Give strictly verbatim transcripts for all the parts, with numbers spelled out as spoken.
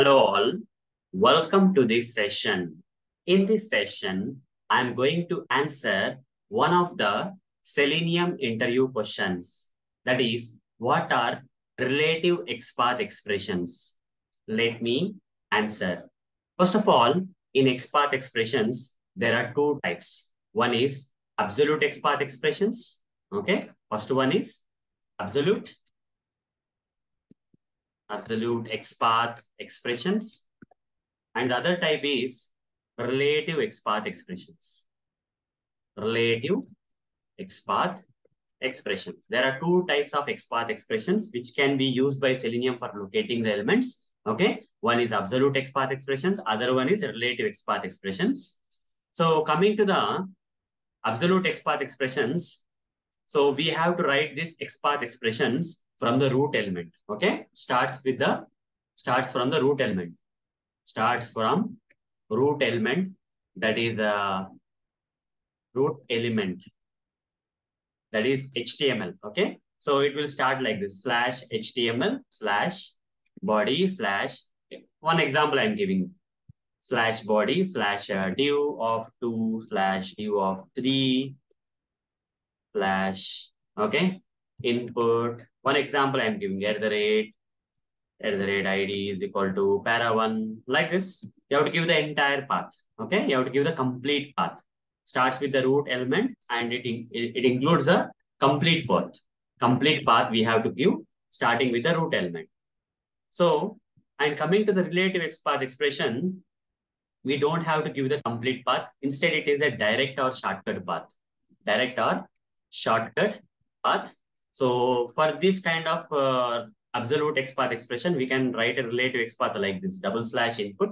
Hello all, welcome to this session. In this session, I am going to answer one of the Selenium interview questions. That is, what are relative XPath expressions? Let me answer. First of all, in XPath expressions, there are two types. One is absolute XPath expressions. Okay, first one is absolute. Absolute XPath expressions, and the other type is relative XPath expressions. Relative XPath expressions. There are two types of XPath expressions which can be used by Selenium for locating the elements. Okay, one is absolute XPath expressions, other one is relative XPath expressions. So coming to the absolute XPath expressions, so we have to write these XPath expressions from the root element. Okay, starts with the starts from the root element starts from root element that is a uh, root element that is H T M L. Okay, so it will start like this: slash H T M L slash body slash, one example I'm giving, slash body slash uh, div of two slash div of three slash, okay, input. One example I'm giving, at the rate, at the rate I D is equal to para one, like this. You have to give the entire path, okay? You have to give the complete path. Starts with the root element and it, in, it includes a complete path. Complete path we have to give, starting with the root element. So, and coming to the relative XPath expression, we don't have to give the complete path. Instead, it is a direct or shortcut path. Direct or shortcut path. So for this kind of uh, absolute XPath expression, we can write a relative XPath like this: double slash input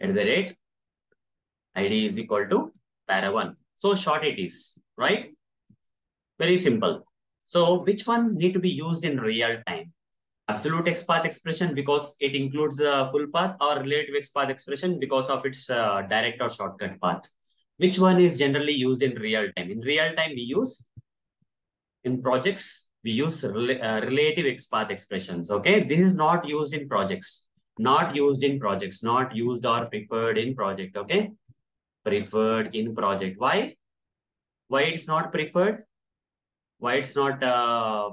at the rate I D is equal to para one. So short it is, right? Very simple. So which one need to be used in real time? Absolute XPath expression because it includes the full path, or relative XPath expression because of its uh, direct or shortcut path. Which one is generally used in real time? In real time, we use In projects, we use rel uh, relative XPath expressions, okay? This is not used in projects, not used in projects, not used or preferred in project, okay? Preferred in project. Why? Why it's not preferred? Why it's not uh,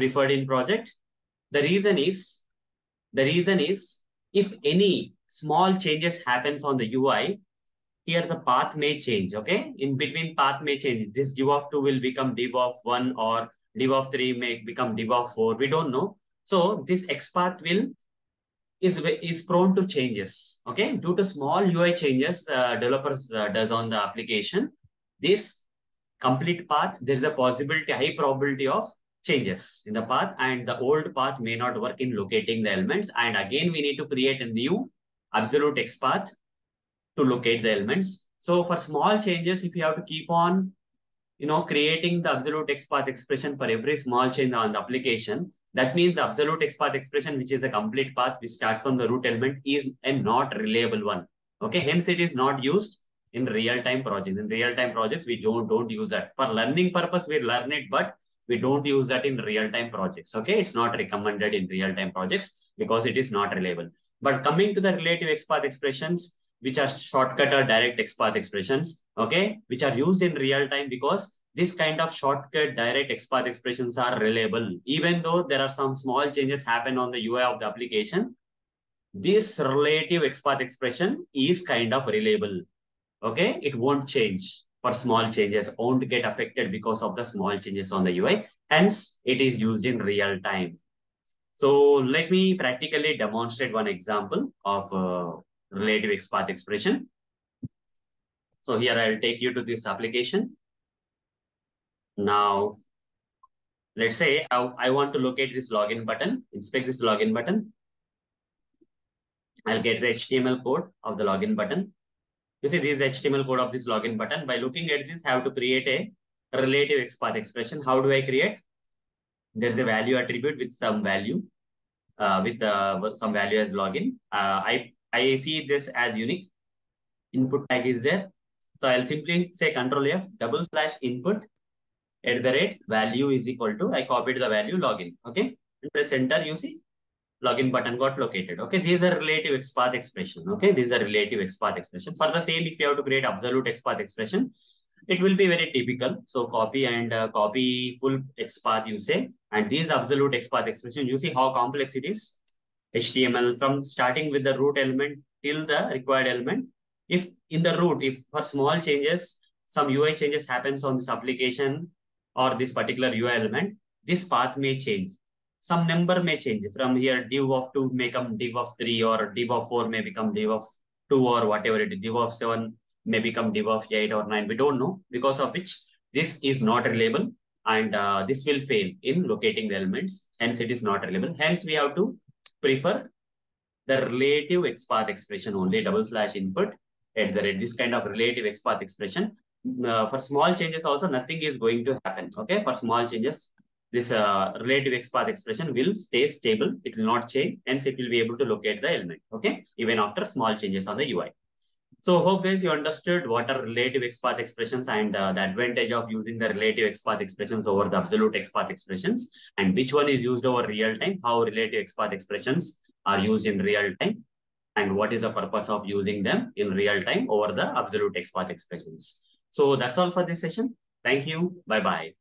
preferred in project? The reason is, the reason is, if any small changes happens on the U I, here the path may change, okay? In between path may change. This div of two will become div of one, or div of three may become div of four. We don't know. So this XPath will is, is prone to changes, okay? Due to small U I changes uh, developers uh, does on the application, this complete path, there is a possibility, high probability of changes in the path, and the old path may not work in locating the elements. And again, we need to create a new absolute XPath to locate the elements. So for small changes, if you have to keep on, you know, creating the absolute XPath expression for every small change on the application, that means the absolute XPath expression, which is a complete path, which starts from the root element, is a not reliable one. Okay, hence it is not used in real-time projects. In real-time projects, we don't, don't use that. For learning purpose, we learn it, but we don't use that in real-time projects. Okay, it's not recommended in real-time projects because it is not reliable. But coming to the relative XPath expressions, which are shortcut or direct XPath expressions, okay, which are used in real time because this kind of shortcut direct XPath expressions are reliable. Even though there are some small changes happen on the U I of the application, this relative XPath expression is kind of reliable, okay? It won't change for small changes, won't get affected because of the small changes on the U I. Hence, it is used in real time. So let me practically demonstrate one example of uh, relative XPath expression. So here I'll take you to this application. Now, let's say I, I want to locate this login button, inspect this login button. I'll get the H T M L code of the login button. You see, this is the H T M L code of this login button. By looking at this, I have to create a relative XPath expression. How do I create? There's a value attribute with some value, uh, with uh, some value as login. Uh, I I see this as unique. Input tag is there. So I'll simply say control F, double slash input at the rate value is equal to, I copied the value login. Okay. And press enter, you see. login button got located. Okay, these are relative XPath expression. Okay, these are relative XPath expression. For the same, if you have to create absolute XPath expression, it will be very typical. So copy and uh, copy full XPath you say, and these absolute XPath expression, you see how complex it is. H T M L from starting with the root element till the required element. If in the root, if for small changes, some U I changes happens on this application or this particular U I element, this path may change. Some number may change from here. Div of two may become div of three, or div of four may become div of two, or whatever it is. Div of seven may become div of eight or nine. We don't know, because of which this is not reliable, and uh, this will fail in locating the elements. Hence, it is not reliable. Hence, we have to prefer the relative XPath expression only, double slash input at the rate. This kind of relative XPath expression. Uh, for small changes also, nothing is going to happen. Okay, for small changes, this uh, relative XPath expression will stay stable. It will not change. Hence, it will be able to locate the element. Okay, even after small changes on the U I. So hope guys you understood what are relative XPath expressions and uh, the advantage of using the relative XPath expressions over the absolute XPath expressions, and which one is used over real time, how relative XPath expressions are used in real time, and what is the purpose of using them in real time over the absolute XPath expressions. So that's all for this session. Thank you. Bye-bye.